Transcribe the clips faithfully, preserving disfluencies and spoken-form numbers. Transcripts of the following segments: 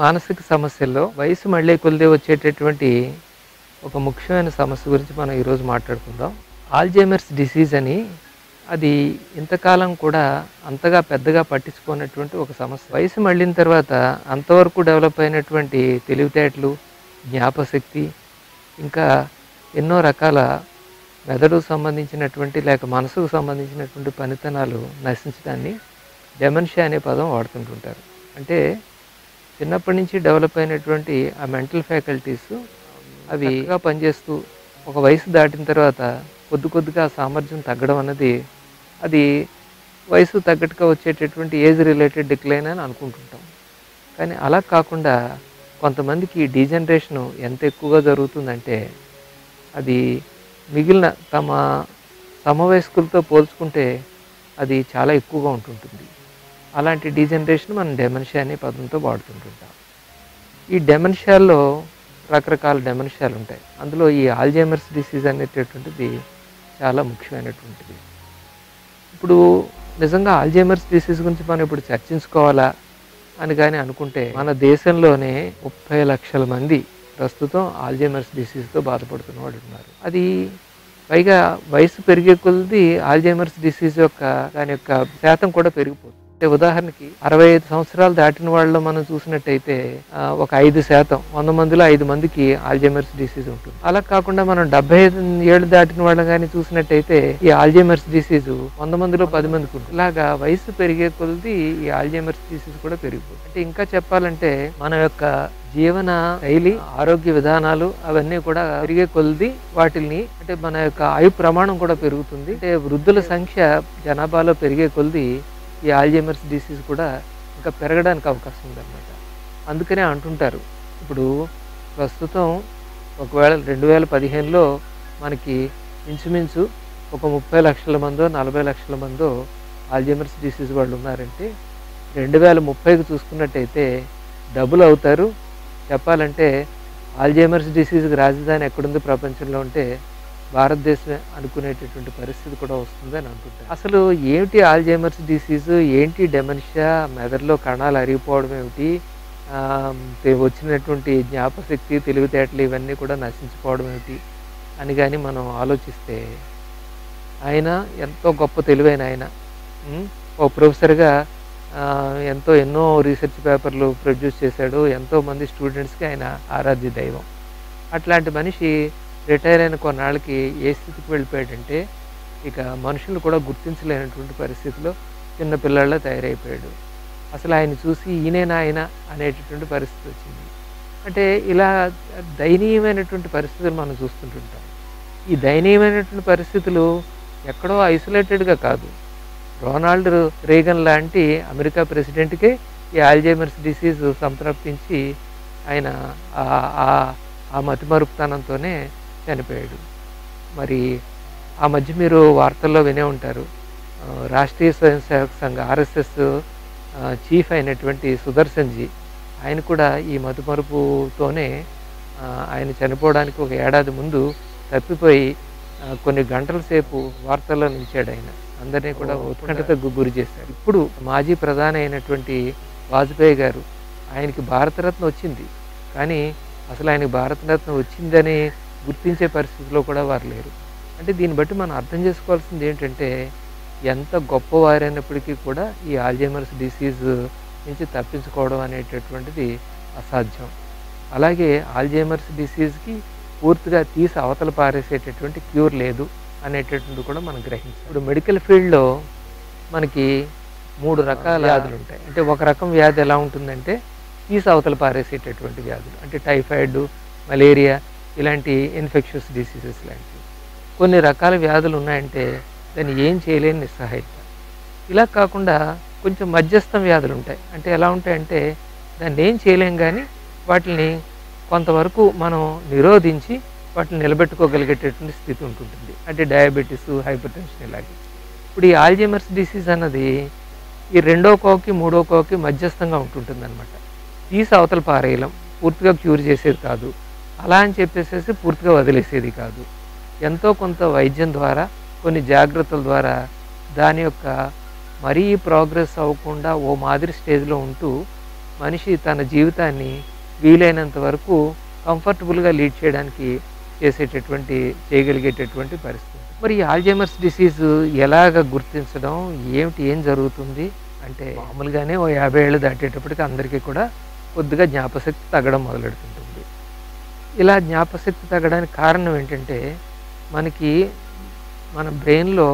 మానసిక సమస్యల్లో వయసు మళ్ళీ కొలిదే వచ్చేటటువంటి ఒక ముఖ్యమైన సమస్య గురించి మనం ఈ రోజు మాట్లాడుకుందాం. ఆల్జైమర్స్ డిసీజ్ అని, అది ఇంతకాలం కూడా అంతగా పెద్దగా పట్టించుకున్నటువంటి ఒక సమస్య. వయసు మళ్ళిన తర్వాత అంతవరకు డెవలప్ అయినటువంటి తెలివితేటలు, జ్ఞాపశక్తి, ఇంకా ఎన్నో రకాల మెదడుకు సంబంధించినటువంటి లేక మనసుకు సంబంధించినటువంటి పనితనాలు నశించడాన్ని డెమెన్షియా అనే పదం వాడుతుంటుంటారు. అంటే చిన్నప్పటి నుంచి డెవలప్ అయినటువంటి ఆ మెంటల్ ఫ్యాకల్టీస్ అవి ఇంకా పనిచేస్తూ ఒక వయసు దాటిన తర్వాత కొద్ది కొద్దిగా సామర్థ్యం తగ్గడం అన్నది, అది వయసు తగ్గట్టుగా వచ్చేటటువంటి ఏజ్ రిలేటెడ్ డిక్లైన్ అని అనుకుంటుంటాం. కానీ అలా కాకుండా కొంతమందికి డీజనరేషను ఎంత ఎక్కువగా జరుగుతుందంటే అది మిగిలిన తమ సమవయస్కులతో పోల్చుకుంటే అది చాలా ఎక్కువగా ఉంటుంటుంది. అలాంటి డీజనరేషన్ మనం డెమెన్షియా అనే పదంతో వాడుతుంటుంటాం. ఈ డెమెన్షియాల్లో రకరకాల డెమెన్షియాలు ఉంటాయి. అందులో ఈ ఆల్జైమర్స్ డిసీజ్ అనేటటువంటిది చాలా ముఖ్యమైనటువంటిది. ఇప్పుడు నిజంగా ఆల్జైమర్స్ డిసీజ్ గురించి మనం ఇప్పుడు చర్చించుకోవాలా అని కానీ అనుకుంటే, మన దేశంలోనే ముప్పై లక్షల మంది ప్రస్తుతం ఆల్జైమర్స్ డిసీజ్తో బాధపడుతున్న వాళ్ళు ఉన్నారు. అది పైగా వయసు పెరిగే కొలది ఆల్జైమర్స్ డిసీజ్ యొక్క దాని యొక్క శాతం కూడా పెరిగిపోతుంది. అంటే ఉదాహరణకి అరవై ఐదు సంవత్సరాలు దాటిన వాళ్ళు మనం చూసినట్టయితే ఒక ఐదు శాతం వంద మందిలో ఐదు మందికి ఆల్జైమర్స్ డిసీజ్ ఉంటుంది. అలా కాకుండా మనం డెబ్బై ఐదు ఏళ్ళు దాటిన వాళ్ళని కానీ చూసినట్టయితే ఈ ఆల్జైమర్స్ డిసీజ్ వంద మందిలో పది మందికి ఉంటుంది. ఇలాగా వయసు పెరిగే కొలది ఈ ఆల్జైమర్స్ డిసీజ్ కూడా పెరిగిపోతుంది. అంటే ఇంకా చెప్పాలంటే మన యొక్క జీవన శైలి, ఆరోగ్య విధానాలు అవన్నీ కూడా పెరిగే కొలది వాటిని, అంటే మన యొక్క ఆయు ప్రమాణం కూడా పెరుగుతుంది. అంటే వృద్ధుల సంఖ్య జనాభాలో పెరిగే కొలది ఈ ఆల్జైమర్స్ డిసీజ్ కూడా ఇంకా పెరగడానికి అవకాశం ఉందన్నమాట. అందుకనే అంటుంటారు, ఇప్పుడు ప్రస్తుతం ఒకవేళ రెండు వేల పదిహేనులో మనకి ఇంచుమించు ఒక ముప్పై లక్షల మందో నలభై లక్షల మందో ఆల్జైమర్స్ డిసీజ్ వాళ్ళు ఉన్నారంటే రెండు వేల ముప్పైకి చూసుకున్నట్టయితే డబుల్ అవుతారు. చెప్పాలంటే ఆల్జైమర్స్ డిసీజ్కి రాజధాని ఎక్కడుంది ప్రపంచంలో అంటే భారతదేశమే అనుకునేటటువంటి పరిస్థితి కూడా వస్తుందని అనుకుంటాను. అసలు ఏమిటి ఆల్జైమర్స్ డిసీజ్, ఏంటి డెమెన్షియా, మెదడులో కణాలు అరిగిపోవడం ఏమిటి, వచ్చినటువంటి జ్ఞాపశక్తి, తెలివితేటలు ఇవన్నీ కూడా నశించిపోవడం ఏమిటి అని కానీ మనం ఆలోచిస్తే, ఆయన ఎంతో గొప్ప తెలివైన ఆయన, ఒక ప్రొఫెసర్గా ఎంతో ఎన్నో రీసెర్చ్ పేపర్లు ప్రొడ్యూస్ చేశాడు, ఎంతోమంది స్టూడెంట్స్కి ఆయన ఆరాధ్య దైవం. అట్లాంటి మనిషి రిటైర్ అయిన కొన్నాళ్ళకి ఏ స్థితికి వెళ్ళిపోయాడంటే ఇక మనుషులు కూడా గుర్తించలేనటువంటి పరిస్థితిలో చిన్న పిల్లల్లో తయారైపోయాడు. అసలు ఆయన చూసి ఈయనేనా ఆయన అనేటటువంటి పరిస్థితి వచ్చింది. అంటే ఇలా దయనీయమైనటువంటి పరిస్థితులు మనం చూస్తుంటుంటాం. ఈ దయనీయమైనటువంటి పరిస్థితులు ఎక్కడో ఐసోలేటెడ్గా కాదు, రొనాల్డ్ రేగన్ లాంటి అమెరికా ప్రెసిడెంట్కే ఈ ఆల్జైమర్స్ డిసీజ్ సంప్రాప్తించి ఆయన ఆ మతి మరుపుతనంతోనే చనిపోయాడు. మరి ఆ మధ్య మీరు వార్తల్లో వినే ఉంటారు, రాష్ట్రీయ స్వయం సేవక్ సంఘ్ ఆర్ఎస్ఎస్ చీఫ్ అయినటువంటి సుదర్శన్జీ, ఆయన కూడా ఈ మతి మరుపుతోనే ఆయన చనిపోవడానికి ఒక ఏడాది ముందు తప్పిపోయి కొన్ని గంటల సేపు వార్తల్లో నిలిచాడు. ఆయన అందరినీ కూడా ఉత్కంఠతకు గురి చేశారు. ఇప్పుడు మాజీ ప్రధాని అయినటువంటి వాజ్పేయి గారు, ఆయనకి భారతరత్న వచ్చింది, కానీ అసలు ఆయనకి భారతరత్న వచ్చిందని గుర్తించే పరిస్థితిలో కూడా వారు లేరు. అంటే దీన్ని బట్టి మనం అర్థం చేసుకోవాల్సింది ఏంటంటే, ఎంత గొప్పవారైనప్పటికీ కూడా ఈ ఆల్జైమర్స్ డిసీజ్ నుంచి తప్పించుకోవడం అనేటటువంటిది అసాధ్యం. అలాగే ఆల్జైమర్స్ డిసీజ్కి పూర్తిగా తీసి అవతల పారేసేటటువంటి క్యూర్ లేదు అనేటటువంటిది కూడా మనం గ్రహించాం. ఇప్పుడు మెడికల్ ఫీల్డ్లో మనకి మూడు రకాల వ్యాధులు ఉంటాయి. అంటే ఒక రకం వ్యాధి ఎలా ఉంటుందంటే తీసి అవతల పారేసేటటువంటి వ్యాధులు, అంటే టైఫాయిడ్, మలేరియా ఇలాంటి ఇన్ఫెక్షస్ డిసీజెస్ లాంటివి. కొన్ని రకాల వ్యాధులు ఉన్నాయంటే దాన్ని ఏం చేయలేని నిస్సహాయత. ఇలా కాకుండా కొంచెం మధ్యస్థం వ్యాధులు ఉంటాయి. అంటే ఎలా ఉంటాయంటే దాన్ని ఏం చేయలేం, కానీ వాటిని కొంతవరకు మనం నిరోధించి వాటిని నిలబెట్టుకోగలిగేటటువంటి స్థితి ఉంటుంటుంది. అంటే డయాబెటీస్, హైపర్ టెన్షన్ ఇలాగే. ఇప్పుడు ఈ ఆల్జైమర్స్ డిసీజ్ అన్నది ఈ రెండో కోకి మూడో కోకి మధ్యస్థంగా ఉంటుంటుంది అనమాట. తీసి అవతల పారేయలం, పూర్తిగా క్యూర్ చేసేది కాదు, అలా అని చెప్పేసేసి పూర్తిగా వదిలేసేది కాదు. ఎంతో కొంత వైద్యం ద్వారా, కొన్ని జాగ్రత్తల ద్వారా దాని యొక్క మరీ ప్రోగ్రెస్ అవ్వకుండా ఓ మాదిరి స్టేజ్లో ఉంటూ మనిషి తన జీవితాన్ని వీలైనంత వరకు కంఫర్టబుల్గా లీడ్ చేయడానికి చేసేటటువంటి చేయగలిగేటటువంటి పరిస్థితి. మరి ఆల్జైమర్స్ డిసీజ్ ఎలాగ గుర్తించడం, ఏమిటి, ఏం జరుగుతుంది అంటే మామూలుగానే ఓ యాభై ఏళ్ళు దాటేటప్పటికి అందరికీ కూడా కొద్దిగా జ్ఞాపశక్తి తగ్గడం మొదలెడుతుంటుంది. ఇలా జ్ఞాపశక్తి తగ్గడానికి కారణం ఏంటంటే మనకి మన బ్రెయిన్లో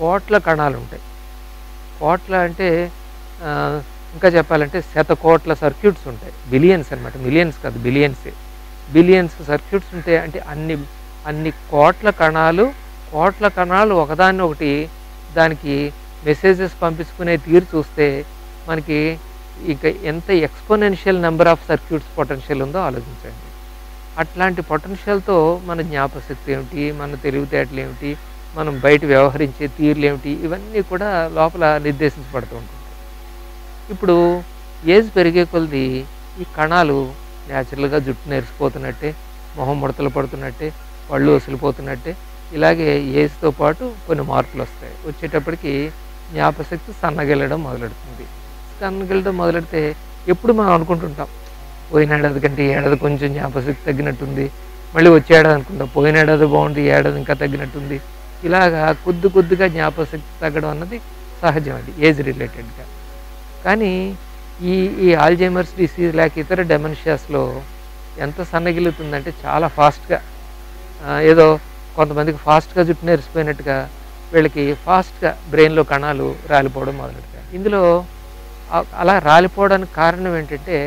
కోట్ల కణాలు ఉంటాయి. కోట్ల అంటే ఇంకా చెప్పాలంటే శత కోట్ల సర్క్యూట్స్ ఉంటాయి, బిలియన్స్ అనమాట, మిలియన్స్ కాదు బిలియన్సే, బిలియన్స్ సర్క్యూట్స్ ఉంటాయి. అంటే అన్ని అన్ని కోట్ల కణాలు కోట్ల కణాలు ఒకదాన్ని ఒకటి దానికి మెసేజెస్ పంపించుకునే తీరు చూస్తే మనకి ఇంకా ఎంత exponential number of circuits potential ఉందో ఆలోచించండి. అట్లాంటి పొటెన్షియల్తో మన జ్ఞాపశక్తి ఏమిటి, మన తెలివితేటలు ఏమిటి, మనం బయట వ్యవహరించే తీరులు ఏమిటి, ఇవన్నీ కూడా లోపల నిర్దేశించబడుతూ ఉంటాయి. ఇప్పుడు ఏజ్ పెరిగే కొలది ఈ కణాలు న్యాచురల్గా జుట్టు నేర్చుకుపోతున్నట్టే, మొహం ముడతలు పడుతున్నట్టే, పళ్ళు వసిలిపోతున్నట్టే, ఇలాగే ఏజ్తో పాటు కొన్ని మార్పులు వస్తాయి. వచ్చేటప్పటికి జ్ఞాపశక్తి సన్నగిల్లడం మొదలెడుతుంది. సన్నగిల్లడం మొదలెడితే ఎప్పుడు మనం అనుకుంటుంటాం పోయినేడాది కంటే ఏడాది కొంచెం జ్ఞాపశక్తి తగ్గినట్టుంది, మళ్ళీ వచ్చేడాది అనుకుంటాం పోయినేడాది బాగుంది ఏడాది ఇంకా తగ్గినట్టుంది. ఇలాగా కొద్ది కొద్దిగా జ్ఞాపశక్తి తగ్గడం అన్నది సహజం, అది ఏజ్ రిలేటెడ్గా. కానీ ఈ ఈ ఆల్జైమర్స్ డిసీజ్ లేక ఇతర డెమెన్షియాస్లో ఎంత సన్నగిలుతుందంటే చాలా ఫాస్ట్గా, ఏదో కొంతమందికి ఫాస్ట్గా జుట్టు నేర్చిపోయినట్టుగా వీళ్ళకి ఫాస్ట్గా బ్రెయిన్లో కణాలు రాలిపోవడం మొదలెడతాయి. ఇందులో అలా రాలిపోవడానికి కారణం ఏంటంటే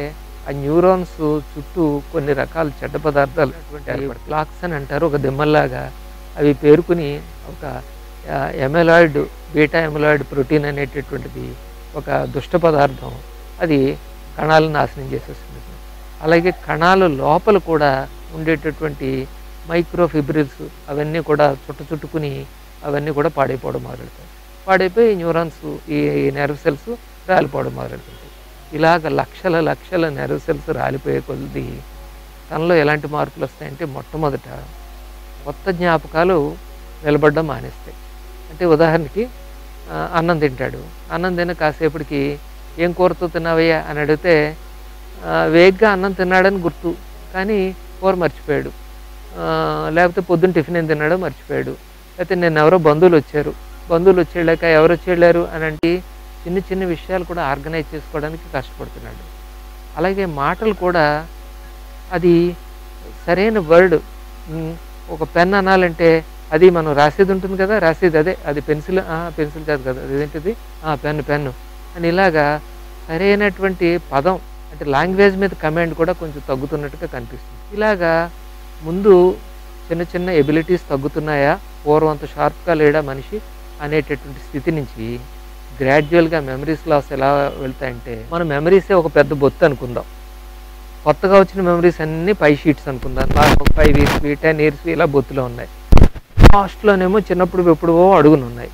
ఆ న్యూరాన్స్ చుట్టూ కొన్ని రకాల చెడ్డ పదార్థాలు, అటువంటి ప్లాక్స్ అని అంటారు, ఒక దిమ్మల్లాగా అవి పేరుకుని ఒక ఎమెలాయిడ్, బీటా ఎమెలాయిడ్ ప్రోటీన్ అనేటటువంటిది ఒక దుష్ట పదార్థం, అది కణాలను నాశనం చేసేస్తుంది. అలాగే కణాల లోపల కూడా ఉండేటటువంటి మైక్రోఫిబ్రిల్స్ అవన్నీ కూడా చుట్ట చుట్టుకుని అవన్నీ కూడా పాడైపోవడం మొదలెడతాయి. పాడైపోయి న్యూరాన్స్, ఈ నెర్వ్ సెల్స్ రాలిపోవడం మొదలెడుతుంది. ఇలాగ లక్షల లక్షల నెర్వ్ సెల్స్ రాలిపోయే కొద్ది తనలో ఎలాంటి మార్పులు వస్తాయంటే మొట్టమొదట కొత్త జ్ఞాపకాలు నిలబడడం మానేస్తాయి. అంటే ఉదాహరణకి అన్నం తింటాడు, అన్నం తిన్న కాసేపటికి ఏం కూరతో తిన్నావయ్యా అని అడిగితే వేగ్గా అన్నం తిన్నాడని గుర్తు, కానీ కూర మర్చిపోయాడు, లేకపోతే పొద్దున్న టిఫిన్ ఏం తిన్నాడో మర్చిపోయాడు, లేకపోతే నేను ఎవరో బంధువులు వచ్చారు, బంధువులు వచ్చేళ్ళాక ఎవరు వచ్చి వెళ్ళారు అని అంటే చిన్న చిన్న విషయాలు కూడా ఆర్గనైజ్ చేసుకోవడానికి కష్టపడుతున్నాడు. అలాగే మాటలు కూడా, అది సరైన వర్డ్, ఒక పెన్ అనాలంటే అది మనం రాసేది ఉంటుంది కదా, రాసేది అదే, అది పెన్సిల్ పెన్సిల్ కాదు కదా, అదేంటిది పెన్ను పెన్ను అని ఇలాగా సరైనటువంటి పదం అంటే లాంగ్వేజ్ మీద కమాండ్ కూడా కొంచెం తగ్గుతున్నట్టుగా కనిపిస్తుంది. ఇలాగా ముందు చిన్న చిన్న ఎబిలిటీస్ తగ్గుతున్నాయా, పూర్వంత షార్ప్గా లేడా మనిషి అనేటటువంటి స్థితి నుంచి గ్రాడ్యువల్గా మెమరీస్ లాస్ ఎలా వెళ్తాయంటే, మన మెమరీసే ఒక పెద్ద బొత్తు అనుకుందాం, కొత్తగా వచ్చిన మెమరీస్ అన్నీ ఫైవ్ షీట్స్ అనుకుందాం, నాకు ఫైవ్ ఇయర్స్వి టెన్ ఇయర్స్వి ఇలా బొత్తులో ఉన్నాయి, లాస్ట్లోనేమో చిన్నప్పుడు ఎప్పుడువో అడుగులు ఉన్నాయి.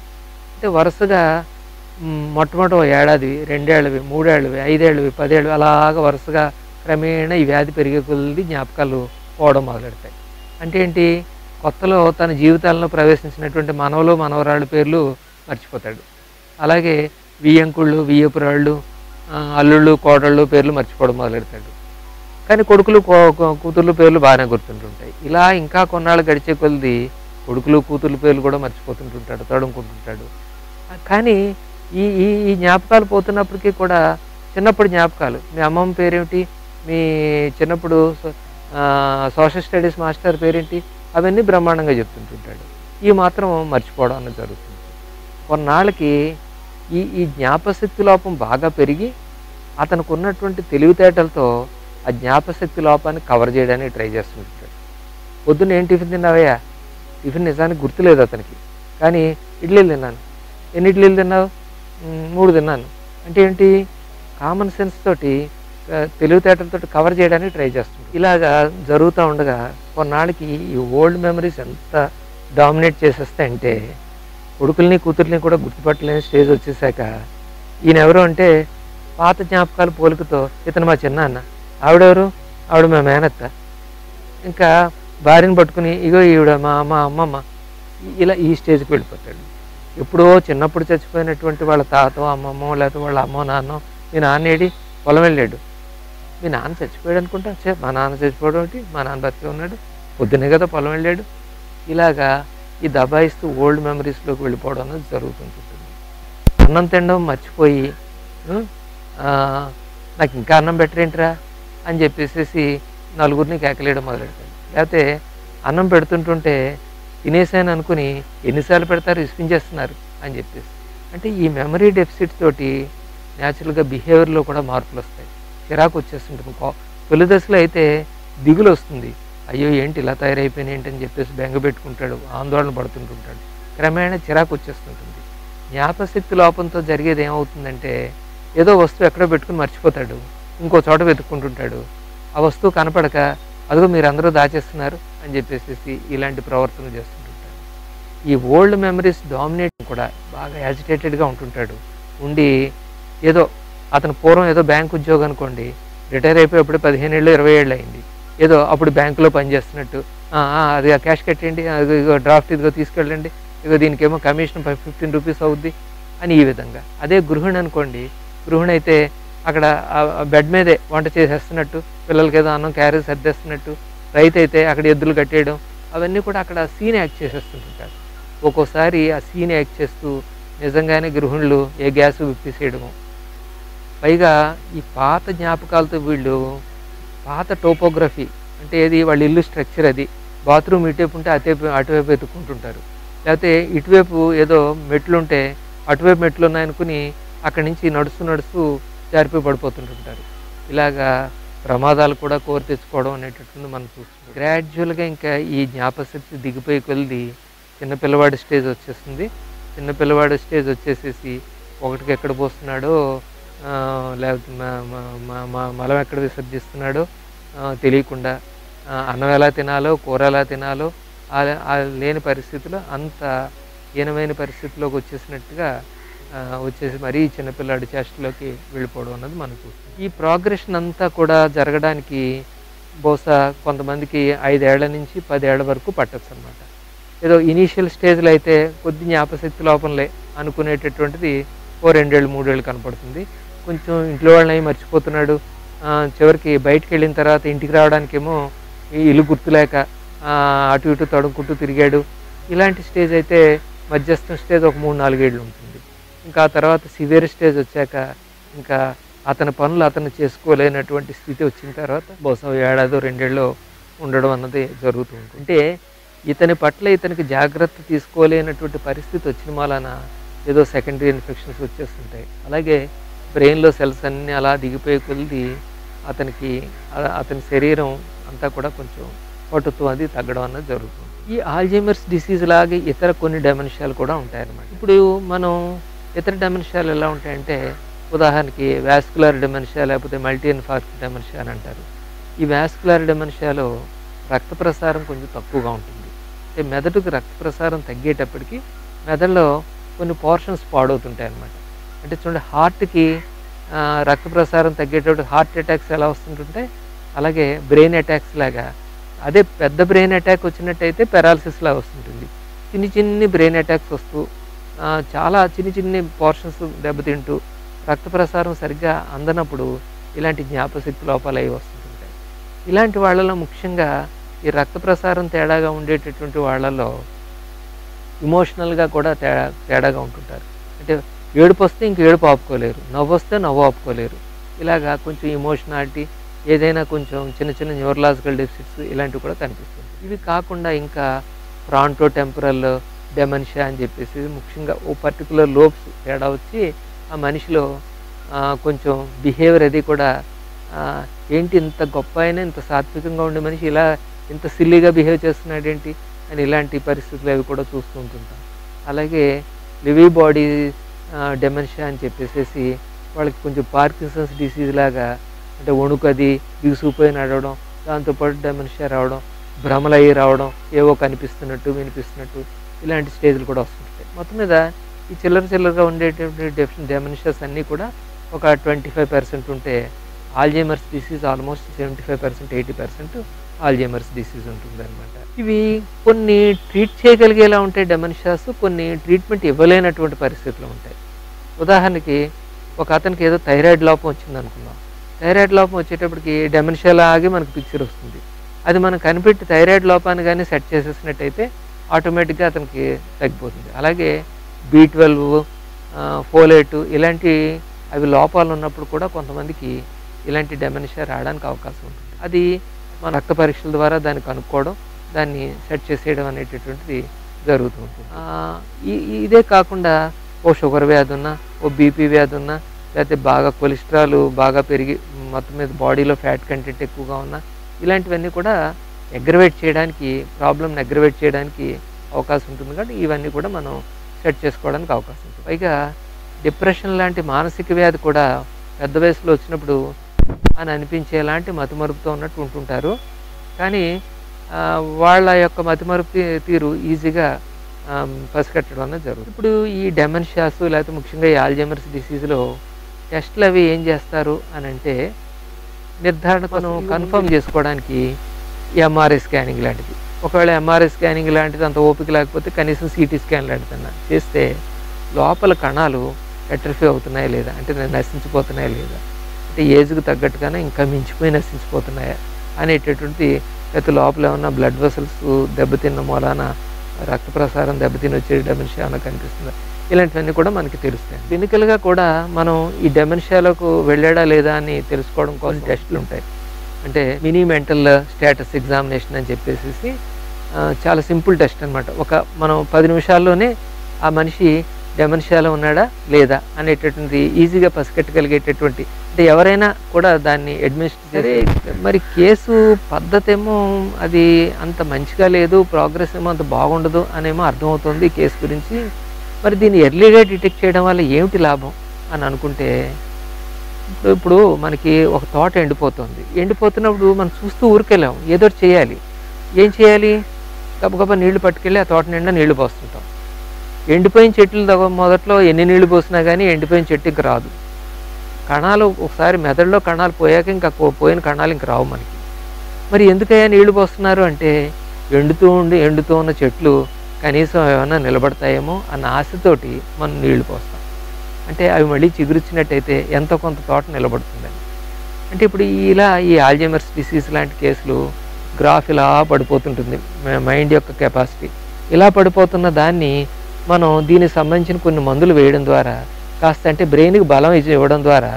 అంటే వరుసగా మొట్టమొదటి ఏడాది, రెండేళ్ళవి, మూడేళ్ళవి, ఐదేళ్ళవి, పదేళ్ళవి, అలాగ వరుసగా క్రమేణా ఈ వ్యాధి పెరిగే కొద్ది జ్ఞాపకాలు పోవడం మొదలెడతాయి. అంటే ఏంటి, కొత్తలో తన జీవితాలను ప్రవేశించినటువంటి మనవలు మనవరాళ్ళ పేర్లు మర్చిపోతాడు, అలాగే వియ్యంకుళ్ళు వియ్యపురాళ్ళు అల్లుళ్ళు కోడళ్ళు పేర్లు మర్చిపోవడం మొదలెడతాడు. కానీ కొడుకులు కూతుర్లు పేర్లు బాగానే గుర్తుంటుంటాయి. ఇలా ఇంకా కొన్నాళ్ళు గడిచే కొద్ది కొడుకులు కూతుర్లు పేర్లు కూడా మర్చిపోతుంటుంటాడు, తడుముకుంటుంటాడు. కానీ ఈ ఈ ఈ జ్ఞాపకాలు పోతున్నప్పటికీ కూడా చిన్నప్పుడు జ్ఞాపకాలు, మీ అమ్మమ్మ పేరేమిటి, మీ చిన్నప్పుడు సోషల్ స్టడీస్ మాస్టర్ పేరేంటి, అవన్నీ బ్రహ్మాండంగా చెప్తుంటుంటాడు. ఈ మాత్రం మర్చిపోవడం అన్నది జరుగుతుంది. కొన్నాళ్ళకి ఈ ఈ జ్ఞాపశక్తి లోపం బాగా పెరిగి అతనికి ఉన్నటువంటి తెలివితేటలతో ఆ జ్ఞాపశక్తి లోపాన్ని కవర్ చేయడానికి ట్రై చేస్తుంటాడు. పొద్దున్న ఏం టిఫిన్ తిన్నావయ్యా, టిఫిన్ నిజానికి గుర్తులేదు అతనికి, కానీ ఇడ్లీలు తిన్నాను, ఎన్ని ఇడ్లీలు తిన్నావు, మూడు తిన్నాను అంటే ఏంటి, కామన్ సెన్స్ తోటి తెలివితేటలతో కవర్ చేయడానికి ట్రై చేస్తుంది. ఇలాగా జరుగుతూ ఉండగా కొన్నాళ్ళకి ఈ ఓల్డ్ మెమరీస్ ఎంత డామినేట్ చేసేస్తాయంటే కొడుకుల్ని కూతుర్ని కూడా గుర్తుపట్టలేని స్టేజ్ వచ్చేసాక ఈయన ఎవరు అంటే పాత జ్ఞాపకాల పోలికతో ఇతను మా చిన్న అన్న, ఆవిడెవరు, ఆవిడ మా మేనత్త, ఇంకా భార్యను పట్టుకుని ఇగో ఈవిడ మా అమ్మ అమ్మమ్మ, ఇలా ఈ స్టేజ్కి వెళ్ళిపోతాడు. ఎప్పుడో చిన్నప్పుడు చచ్చిపోయినటువంటి వాళ్ళ తాతో అమ్మమ్మో, లేకపోతే వాళ్ళ అమ్మో నాన్నో, మీ నాన్నేడి పొలమే లేడు. మీ నాన్న చచ్చిపోయాడు అనుకుంటా, చే మా నాన్న చచ్చిపోవడం ఏంటి, మా నాన్న బతికే ఉన్నాడు, పొద్దునే కదా పొలం వెళ్ళాడు, ఇలాగా ఈ దబాయిస్తూ ఓల్డ్ మెమరీస్లోకి వెళ్ళిపోవడం అనేది జరుగుతుంటుంది. అన్నం తినడం మర్చిపోయి నాకు ఇంకా అన్నం బెటర్ ఏంట్రా అని చెప్పేసేసి నలుగురిని కేకలేయడం మొదలెడతాను. లేకపోతే అన్నం పెడుతుంటుంటే తినేసాను అనుకుని ఎన్నిసార్లు పెడతారు ఇస్పించేస్తున్నారు అని చెప్పేసి, అంటే ఈ మెమరీ డెఫిసిట్ తోటి న్యాచురల్గా బిహేవియర్లో కూడా మార్పులు వస్తాయి. చిరాకు వచ్చేస్తుంటుంది. తొలి దశలో అయితే దిగులు వస్తుంది, అయ్యో ఏంటి ఇలా తయారైపోయినా ఏంటని చెప్పేసి బెంగ పెట్టుకుంటాడు, ఆందోళన పడుతుంటుంటాడు, క్రమేణా చిరాకు వచ్చేస్తుంటుంది. జ్ఞాపశక్తి లోపంతో జరిగేది ఏమవుతుందంటే ఏదో వస్తువు ఎక్కడో పెట్టుకుని మర్చిపోతాడు, ఇంకో చోట వెతుక్కుంటుంటాడు, ఆ వస్తువు కనపడక అదిగో మీరందరూ దాచేస్తున్నారు అని చెప్పేసి ఇలాంటి ప్రవర్తన చేస్తుంటుంటాడు. ఈ ఓల్డ్ మెమరీస్ డామినేట్ కూడా బాగా యాజిటేటెడ్గా ఉంటుంటాడు, ఉండి ఏదో అతను పూర్వం ఏదో బ్యాంకు ఉద్యోగం అనుకోండి, రిటైర్ అయిపోయేప్పుడు పదిహేను ఏళ్ళు ఇరవై ఏళ్ళు అయింది, ఏదో అప్పుడు బ్యాంకులో పనిచేస్తున్నట్టు అది ఆ క్యాష్ కట్టేయండి, అది డ్రాఫ్ట్ ఇదిగో తీసుకెళ్ళండి, ఇదిగో దీనికేమో కమిషన్ ఫిఫ్టీన్ రూపీస్ అవుద్ది అని ఈ విధంగా. అదే గృహిణి అనుకోండి, గృహిణి అయితే అక్కడ బెడ్ మీదే వంట చేసేస్తున్నట్టు, పిల్లలకి ఏదో అన్నం క్యారేజ్ సర్దేస్తున్నట్టు, రైతు అయితే అక్కడ ఎద్దులు కట్టేయడం, అవన్నీ కూడా అక్కడ సీన్ యాక్ట్ చేసేస్తుంటారు. ఒక్కోసారి ఆ సీన్ యాక్ట్ చేస్తూ నిజంగానే గృహిణులు ఏ గ్యాస్ విప్పేసేయడము, పైగా ఈ పాత జ్ఞాపకాలతో వీళ్ళు పాత టోపోగ్రఫీ అంటే ఏది వాళ్ళ ఇల్లు స్ట్రక్చర్, అది బాత్రూమ్ ఇటువైపు ఉంటే అటువైపు అటువైపు ఎత్తుకుంటుంటారు, లేకపోతే ఇటువైపు ఏదో మెట్లు ఉంటే అటువైపు మెట్లు ఉన్నాయనుకుని అక్కడి నుంచి నడుస్తూ నడుస్తూ జారిపోయి పడిపోతుంటుంటారు. ఇలాగా ప్రమాదాలు కూడా కోరి తెచ్చుకోవడం అనేటటువంటి మనం చూస్తున్నాం. గ్రాడ్యువల్గా ఇంకా ఈ జ్ఞాపశక్తి దిగిపోయి కొలిది చిన్నపిల్లవాడి స్టేజ్ వచ్చేస్తుంది. చిన్నపిల్లవాడి స్టేజ్ వచ్చేసేసి ఒకటికి ఎక్కడ పోస్తున్నాడో, లేకపోతే మలం ఎక్కడ విసర్జిస్తున్నాడో తెలియకుండా, అన్నం ఎలా తినాలో కూర ఎలా తినాలో లేని పరిస్థితిలో, అంత హీనమైన పరిస్థితిలోకి వచ్చేసినట్టుగా వచ్చేసి మరీ చిన్నపిల్లాడి చేష్టలోకి వెళ్ళిపోవడం అన్నది మనకు. ఈ ప్రోగ్రెషన్ అంతా కూడా జరగడానికి బహుశా కొంతమందికి ఐదేళ్ల నుంచి పదేళ్ల వరకు పట్టచ్చు అన్నమాట. ఏదో ఇనీషియల్ స్టేజ్లో అయితే కొద్ది జ్ఞాపశక్తి లోపంలే అనుకునేటటువంటిది ఓ రెండేళ్ళు మూడేళ్ళు కనపడుతుంది. కొంచెం ఇంట్లో వాళ్ళని మర్చిపోతున్నాడు, చివరికి బయటకు వెళ్ళిన తర్వాత ఇంటికి రావడానికేమో ఇల్లు గుర్తులేక అటు ఇటు తడుముకుంటూ తిరిగాడు, ఇలాంటి స్టేజ్ అయితే మధ్యస్థం స్టేజ్ ఒక మూడు నాలుగేళ్ళు ఉంటుంది. ఇంకా ఆ తర్వాత సివియర్ స్టేజ్ వచ్చాక ఇంకా అతని పనులు అతను చేసుకోలేనటువంటి స్థితి వచ్చిన తర్వాత బహుశా ఏడాదో రెండేళ్ళు ఉండడం అన్నది జరుగుతూ ఉంటుంది. అంటే ఇతని పట్ల ఇతనికి జాగ్రత్త తీసుకోలేనటువంటి పరిస్థితి వచ్చిన వలన ఏదో సెకండరీ ఇన్ఫెక్షన్స్ వచ్చేస్తుంటాయి. అలాగే బ్రెయిన్లో సెల్స్ అన్నీ అలా దిగిపోయి కొలిది అతనికి అతని శరీరం అంతా కూడా కొంచెం పటుత్వం అది తగ్గడం అన్నది జరుగుతుంది. ఈ ఆల్జీమర్స్ డిసీజ్ లాగే ఇతర కొన్ని డైమెన్షియాలు కూడా ఉంటాయన్నమాట. ఇప్పుడు మనం ఇతర డైమెన్షియాలు ఎలా ఉంటాయంటే, ఉదాహరణకి వాస్కులర్ డైమెన్షియా లేకపోతే మల్టీ ఇన్ఫార్క్ట్ డైమెన్షియా అని అంటారు. ఈ వాస్కులర్ డైమెన్షియాలో రక్త ప్రసారం కొంచెం తక్కువగా ఉంటుంది. అంటే మెదడుకి రక్త ప్రసారం తగ్గేటప్పటికి మెదడులో కొన్ని పోర్షన్స్ పాడవుతుంటాయి అన్నమాట. అంటే చూడండి, హార్ట్కి రక్త ప్రసారం తగ్గేటప్పుడు హార్ట్ అటాక్స్ ఎలా వస్తుంటుంటే అలాగే బ్రెయిన్ అటాక్స్ లాగా, అదే పెద్ద బ్రెయిన్ అటాక్ వచ్చినట్టయితే పెరాలసిస్ లాగా వస్తుంటుంది. చిన్ని చిన్ని బ్రెయిన్ అటాక్స్ వస్తూ చాలా చిన్ని చిన్ని పోర్షన్స్ దెబ్బతింటూ రక్త ప్రసారం సరిగ్గా అందనప్పుడు ఇలాంటి జ్ఞాపశక్తి లోపాలు అవి వస్తుంటుంటాయి. ఇలాంటి వాళ్ళలో ముఖ్యంగా ఈ రక్త ప్రసారం తేడాగా ఉండేటటువంటి వాళ్ళలో ఇమోషనల్గా కూడా తేడా తేడాగా ఉంటుంటారు. అంటే ఏడుపు వస్తే ఇంక ఏడుపు ఆపుకోలేరు, నవ్వు వస్తే నవ్వు ఆపుకోలేరు, ఇలాగా కొంచెం ఇమోషనాలిటీ ఏదైనా కొంచెం చిన్న చిన్న న్యూరలాజికల్ డెఫిసిట్స్ ఇలాంటివి కూడా కనిపిస్తుంది. ఇవి కాకుండా ఇంకా ప్రాంటో టెంపరల్ డెమెన్షియా అని చెప్పేసి ముఖ్యంగా ఓ పర్టికులర్ లోబ్స్ తేడా వచ్చి ఆ మనిషిలో కొంచెం బిహేవియర్ అది కూడా ఏంటి ఇంత గొప్ప అయినా ఇంత సాత్వికంగా ఉండే మనిషి ఇలా ఇంత సిల్లీగా బిహేవ్ చేస్తున్నాడు ఏంటి అని ఇలాంటి పరిస్థితులు అవి కూడా చూస్తూ ఉంటుంటాం. అలాగే లివీ బాడీ డెమెన్షియా అని చెప్పేసేసి వాళ్ళకి కొంచెం పార్కిన్సన్స్ డిసీజ్ లాగా, అంటే వణుకది బిగుసిపోయి నడవడం, దాంతోపాటు డెమెన్షియా రావడం, భ్రమలయ్యి రావడం, ఏవో కనిపిస్తున్నట్టు వినిపిస్తున్నట్టు ఇలాంటి స్టేజ్లు కూడా వస్తుంటాయి. మొత్తం మీద ఈ చిల్లర చిల్లరగా ఉండేటువంటి డెఫిన్ డెమెన్షియాస్ అన్నీ కూడా ఒక ట్వంటీ ఫైవ్ పర్సెంట్ ఉంటే Alzheimer's disease almost seventy five percent eighty percent Alzheimer's disease ఉంటుంది అనమాట. ఇవి కొన్ని ట్రీట్ చేయగలిగేలా ఉంటాయి డెమెన్షియాస్, కొన్ని ట్రీట్మెంట్ ఇవ్వలేనటువంటి పరిస్థితులు ఉంటాయి. ఉదాహరణకి ఒక అతనికి ఏదో థైరాయిడ్ లోపం వచ్చిందనుకున్నాం, thyroid lopam వచ్చేటప్పటికి dementia లాగే మనకు పిక్చర్ వస్తుంది అది మనం కనిపెట్టి thyroid లోపాన్ని గాని సెట్ చేసేసినట్లయితే ఆటోమేటిక్ గా అతనికి తగ్గిపోతుంది అలాగే B twelve folate ఇలాంటి అవి లోపాలు ఉన్నప్పుడు కూడా కొంతమందికి ఇలాంటి dementia రావడానికి అవకాశం ఉంటుంది అది మన రక్త పరీక్షల ద్వారా దాన్ని కనుక్కోవడం దాన్ని సెట్ చేసేయడం అనేటటువంటిది జరుగుతూ ఉంటుంది ఇదే కాకుండా ఓ షుగర్ వ్యాధి ఉన్నా ఓ బీపీ వ్యాధి ఉన్నా లేకపోతే బాగా కొలెస్ట్రాల్ బాగా పెరిగి మొత్తం మీద బాడీలో ఫ్యాట్ కంటెంట్ ఎక్కువగా ఉన్నా ఇలాంటివన్నీ కూడా అగ్రవేట్ చేయడానికి ప్రాబ్లమ్ని అగ్రవేట్ చేయడానికి అవకాశం ఉంటుంది కాబట్టి ఇవన్నీ కూడా మనం సెట్ చేసుకోవడానికి అవకాశం ఉంటుంది పైగా డిప్రెషన్ లాంటి మానసిక వ్యాధి కూడా పెద్ద వయసులో వచ్చినప్పుడు అని అనిపించేలాంటి మతిమరుపుతో ఉన్నట్టు ఉంటుంటారు కానీ వాళ్ళ యొక్క మతిమరుపు తీరు ఈజీగా పసికట్టడం అనేది జరుగుతుంది ఇప్పుడు ఈ డెమెన్షియాస్ లేకపోతే ముఖ్యంగా ఈ ఆల్జైమర్స్ డిసీజ్లో టెస్ట్లు అవి ఏం చేస్తారు అని అంటే నిర్ధారణను కన్ఫర్మ్ చేసుకోవడానికి ఎంఆర్ఐ స్కానింగ్ లాంటిది ఒకవేళ ఎంఆర్ఐ స్కానింగ్ లాంటిది అంత ఓపిక లేకపోతే కనీసం సిటీ స్కాన్ లాంటిదన్నా చేస్తే లోపల కణాలు అట్రఫీ అవుతున్నాయా లేదా అంటే నశించిపోతున్నాయా లేదా అంటే ఏజ్కి తగ్గట్టుగానే ఇంకా మించిపోయి నశించిపోతున్నాయా అనేటటువంటి లేకపోతే లోపల ఏమన్నా బ్లడ్ వెసల్స్ దెబ్బతిన్న మూలాన రక్త ప్రసారం దెబ్బతిని వచ్చే డెమెన్షియా అన్న కనిపిస్తుంది ఇలాంటివన్నీ కూడా మనకి తెలుస్తాయి క్లినికల్గా కూడా మనం ఈ డెమెన్షియాలకు వెళ్ళాడా లేదా అని తెలుసుకోవడం కోసం టెస్టులు ఉంటాయి అంటే మినీ మెంటల్ స్టేటస్ ఎగ్జామినేషన్ అని చెప్పేసి చాలా సింపుల్ టెస్ట్ అనమాట ఒక మనం పది నిమిషాల్లోనే ఆ మనిషి డెమెన్షియాలో ఉన్నాడా లేదా అనేటటువంటి ఈజీగా పసికట్టగలిగేటటువంటి అంటే ఎవరైనా కూడా దాన్ని అడ్మినిస్ట్రేట్ చేసే మరి కేసు పద్ధతి ఏమో అది అంత మంచిగా లేదు ప్రోగ్రెస్ ఏమో అంత బాగుండదు అనేమో అర్థమవుతుంది కేసు గురించి మరి దీన్ని ఎర్లీగా డిటెక్ట్ చేయడం వల్ల ఏమిటి లాభం అని అనుకుంటే ఇప్పుడు ఇప్పుడు మనకి ఒక తోట ఎండిపోతుంది ఎండిపోతున్నప్పుడు మనం చూస్తూ ఊరికెళ్ళాం ఏదో చేయాలి ఏం చేయాలి గబగబా నీళ్లు పట్టుకెళ్ళి ఆ తోట నిండా నీళ్లు పోస్తుంటాం ఎండిపోయిన చెట్లు దగ్గర మొదట్లో ఎన్ని నీళ్లు పోసినా కానీ ఎండిపోయిన చెట్టు ఇంక రాదు కణాలు ఒకసారి మెదడులో కణాలు పోయాక ఇంకా పోయిన కణాలు ఇంక రావు మనకి మరి ఎందుకయ్యా నీళ్లు పోస్తున్నారు అంటే ఎండుతూ ఉండి ఎండుతూ ఉన్న చెట్లు కనీసం ఏమైనా నిలబడతాయేమో అన్న ఆశతోటి మనం నీళ్లు పోస్తాం అంటే అవి మళ్ళీ చిగురిచ్చినట్టయితే ఎంతో కొంత తోట నిలబడుతుందని అంటే ఇప్పుడు ఇలా ఈ ఆల్జైమర్స్ డిసీజ్ లాంటి కేసులు గ్రాఫ్ ఇలా పడిపోతుంటుంది మైండ్ యొక్క కెపాసిటీ ఇలా పడిపోతున్న దాన్ని మనం దీనికి సంబంధించిన కొన్ని మందులు వేయడం ద్వారా కాస్త అంటే బ్రెయిన్కి బలం ఇవ్వడం ద్వారా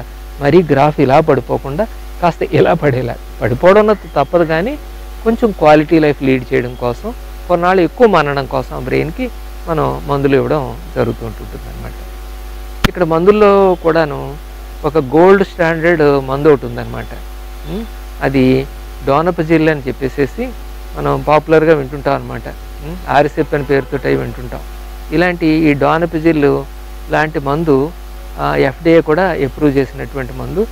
మరీ గ్రాఫ్ ఇలా పడిపోకుండా కాస్త ఇలా పడేలా పడిపోవడం తప్పదు కానీ కొంచెం క్వాలిటీ లైఫ్ లీడ్ చేయడం కోసం కొన్నాళ్ళు ఎక్కువ మానడం కోసం బ్రెయిన్కి మనం మందులు ఇవ్వడం జరుగుతూ ఉంటుంటుంది అనమాట ఇక్కడ మందుల్లో కూడాను ఒక గోల్డ్ స్టాండర్డ్ మందు ఒకటి ఉందన్నమాట అది డోనపజిల్ అని చెప్పేసేసి మనం పాపులర్గా వింటుంటాం అనమాట ఆరిసెప్ అని పేరుతోటి వింటుంటాం ఇలాంటి ఈ డోనపజిల్ లాంటి మందు ఎఫ్డీఏ కూడా అప్రూవ్ చేసినటువంటి మందు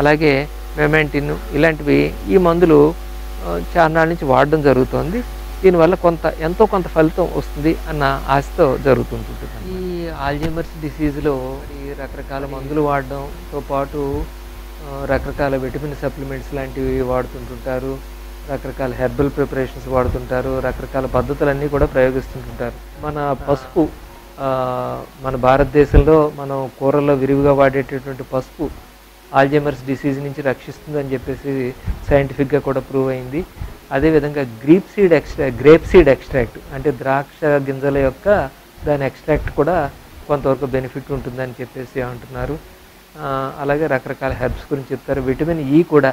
అలాగే మెమెంటిన్ ఇలాంటివి ఈ మందులు చాలా నుంచి వాడడం జరుగుతుంది దీనివల్ల కొంత ఎంతో కొంత ఫలితం వస్తుంది అన్న ఆశతో జరుగుతుంటుంది ఈ ఆల్జైమర్స్ డిసీజ్లో ఈ రకరకాల మందులు వాడడంతో పాటు రకరకాల విటమిన్ సప్లిమెంట్స్ లాంటివి వాడుతుంటుంటారు రకరకాల హెర్బల్ ప్రిపరేషన్స్ వాడుతుంటారు రకరకాల పద్ధతులన్నీ కూడా ప్రయోగిస్తుంటుంటారు మన పసుపు మన భారతదేశంలో మనం కూరల్లో విరివిగా వాడేటటువంటి పసుపు ఆల్జైమర్స్ డిసీజ్ నుంచి రక్షిస్తుందని చెప్పేసి సైంటిఫిక్గా కూడా ప్రూవ్ అయింది అదేవిధంగా grape seed extra grape seed extract అంటే ద్రాక్ష గింజల యొక్క దాని ఎక్స్ట్రాక్ట్ కూడా కొంతవరకు బెనిఫిట్ ఉంటుందని చెప్పేసి అంటున్నారు అలాగే రకరకాల హెర్బ్స్ గురించి చెప్తారు విటమిన్ ఈ కూడా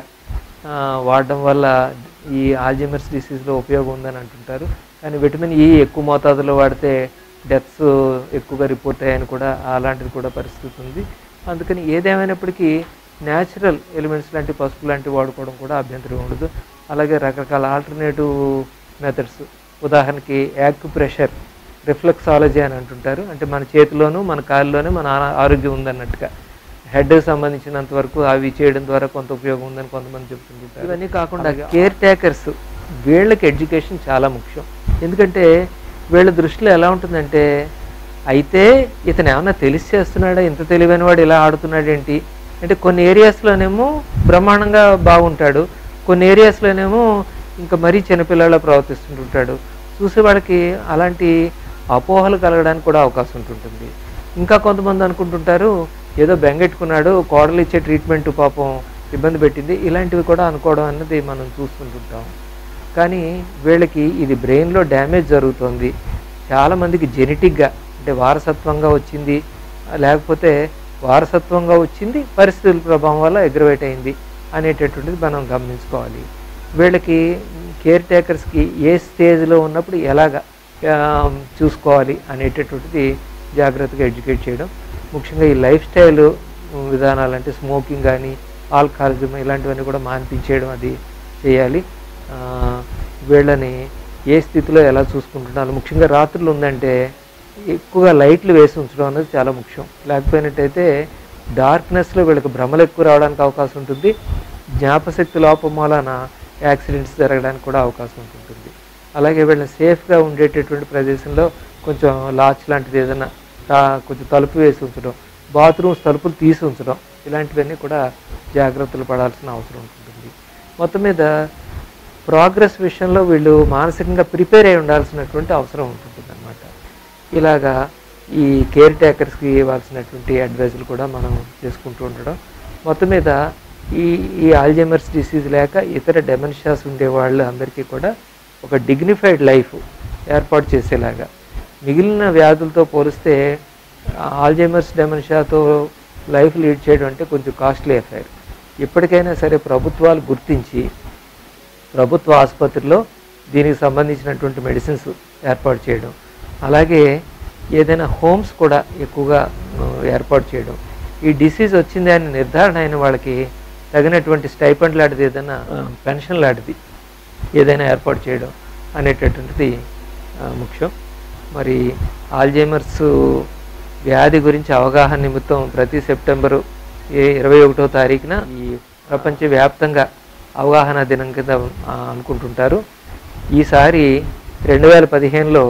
వాడడం వల్ల ఈ ఆల్జైమర్స్ డిసీజ్లో ఉపయోగం ఉందని అంటుంటారు కానీ విటమిన్ ఈ ఎక్కువ మోతాదులో వాడితే డెత్స్ ఎక్కువగా రిపోర్ట్ అయ్యాయని కూడా అలాంటిది కూడా పరిస్థితి ఉంది అందుకని ఏదేమైనప్పటికీ న్యాచురల్ ఎలిమెంట్స్ లాంటి పసుపు లాంటివి వాడుకోవడం కూడా అభ్యంతరం ఉండదు అలాగే రకరకాల ఆల్టర్నేటివ్ మెథడ్స్ ఉదాహరణకి యాక్యు ప్రెషర్ రిఫ్లెక్సాలజీ అని అంటుంటారు అంటే మన చేతిలోనూ మన కాళ్ళలోనూ మన ఆరోగ్యం ఉందన్నట్టుగా హెడ్కి సంబంధించినంత వరకు అవి చేయడం ద్వారా కొంత ఉపయోగం ఉందని కొంతమంది చెప్తుంటారు ఇవన్నీ కాకుండా కేర్ టేకర్స్ వీళ్ళకి ఎడ్యుకేషన్ చాలా ముఖ్యం ఎందుకంటే వీళ్ళ దృష్టిలో ఎలా ఉంటుందంటే అయితే ఇతను ఏమన్నా తెలిసి చేస్తున్నాడా ఇంత తెలివైన వాడు ఇలా ఆడుతున్నాడేంటి అంటే కొన్ని ఏరియాస్లోనేమో బ్రహ్మాండంగా బాగుంటాడు కొన్ని ఏరియాస్లోనేమో ఇంకా మరీ చిన్నపిల్లలా ప్రవర్తిస్తుంటుంటాడు చూసే వాళ్ళకి అలాంటి అపోహలు కలగడానికి కూడా అవకాశం ఉంటుంటుంది ఇంకా కొంతమంది అనుకుంటుంటారు ఏదో బెంగెట్టుకున్నాడు కోడలు ఇచ్చే ట్రీట్మెంట్ పాపం ఇబ్బంది పెట్టింది ఇలాంటివి కూడా అనుకోవడం అన్నది మనం చూస్తుంటాం. కానీ వీళ్ళకి ఇది బ్రెయిన్లో డ్యామేజ్ జరుగుతుంది. చాలామందికి జెనెటిక్గా అంటే వారసత్వంగా వచ్చింది, లేకపోతే వారసత్వంగా వచ్చింది పరిస్థితుల ప్రభావం వల్ల అగ్రవేట్ అయింది అనేటటువంటిది మనం గమనించుకోవాలి. వీళ్ళకి కేర్ టేకర్స్కి ఏ స్టేజ్లో ఉన్నప్పుడు ఎలాగ చూసుకోవాలి అనేటటువంటిది జాగ్రత్తగా ఎడ్యుకేట్ చేయడం, ముఖ్యంగా ఈ లైఫ్ స్టైల్ విధానాలు అంటే స్మోకింగ్ కానీ ఆల్కహాలిజం ఇలాంటివన్నీ కూడా మాన్పించేయడం అది చేయాలి. వీళ్ళని ఏ స్థితిలో ఎలా చూసుకుంటున్నారు, ముఖ్యంగా రాత్రులు ఉందంటే ఎక్కువగా లైట్లు వేసి ఉంచడం అనేది చాలా ముఖ్యం. లేకపోయినట్టయితే డార్క్నెస్లో వీళ్ళకి భ్రమలు ఎక్కువ రావడానికి అవకాశం ఉంటుంది, జ్ఞాపశక్తి లోపం వలన యాక్సిడెంట్స్ జరగడానికి కూడా అవకాశం ఉంటుంది. అలాగే వీళ్ళని సేఫ్గా ఉండేటటువంటి ప్రదేశంలో కొంచెం లాచ్ లాంటిది ఏదైనా కొంచెం తలుపు వేసి ఉంచడం, బాత్రూమ్స్ తలుపులు తీసి ఉంచడం ఇలాంటివన్నీ కూడా జాగ్రత్తలు పడాల్సిన అవసరం ఉంటుంది. మొత్తం మీద ప్రోగ్రెస్ విషయంలో వీళ్ళు మానసికంగా ప్రిపేర్ అయి ఉండాల్సినటువంటి అవసరం ఉంటుంది అన్నమాట. ఇలాగా ఈ కేర్ టేకర్స్కి ఇవ్వాల్సినటువంటి అడ్వైజులు కూడా మనం చేసుకుంటూ ఉండడం. మొత్తం మీద ఈ ఈ ఆల్జైమర్స్ డిసీజ్ లేక ఇతర డెమెన్షియాస్ ఉండే వాళ్ళు అందరికీ కూడా ఒక డిగ్నిఫైడ్ లైఫ్ ఏర్పాటు చేసేలాగా, మిగిలిన వ్యాధులతో పోలిస్తే ఆల్జైమర్స్ డెమెన్షియాతో లైఫ్ లీడ్ చేయడం అంటే కొంచెం కాస్ట్లీ అఫైర్. ఇప్పటికైనా సరే ప్రభుత్వాలు గుర్తించి ప్రభుత్వ ఆసుపత్రిలో దీనికి సంబంధించినటువంటి మెడిసిన్స్ ఏర్పాటు చేయడం, అలాగే ఏదైనా హోమ్స్ కూడా ఎక్కువగా ఏర్పాటు చేయడం, ఈ డిసీజ్ వచ్చింది అని నిర్ధారణ అయిన వాళ్ళకి తగినటువంటి స్టైపెండ్ లాంటిది ఏదైనా పెన్షన్ లాంటిది ఏదైనా ఏర్పాటు చేయడం అనేటటువంటిది ముఖ్యం. మరి ఆల్జైమర్స్ వ్యాధి గురించి అవగాహన నిమిత్తం ప్రతి సెప్టెంబరు ఇరవై ఒకటో తారీఖున ఈ ప్రపంచవ్యాప్తంగా అవగాహన దినం కింద అనుకుంటుంటారు. ఈసారి రెండు వేల పదిహేనులో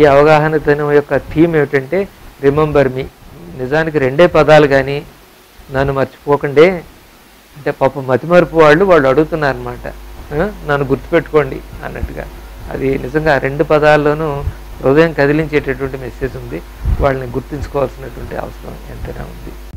ఈ అవగాహన దినం యొక్క థీమ్ ఏమిటంటే రిమెంబర్ మీ. నిజానికి రెండే పదాలు, కానీ నన్ను మర్చిపోకండి అంటే పాపం మతిమరుపు వాళ్ళు వాళ్ళు అడుగుతున్నారన్నమాట, నన్ను గుర్తుపెట్టుకోండి అన్నట్టుగా. అది నిజంగా రెండు పదాల్లోనూ హృదయం కదిలించేటటువంటి మెసేజ్ ఉంది. వాళ్ళని గుర్తుంచుకోవాల్సినటువంటి అవసరం ఎంతైనా ఉంది.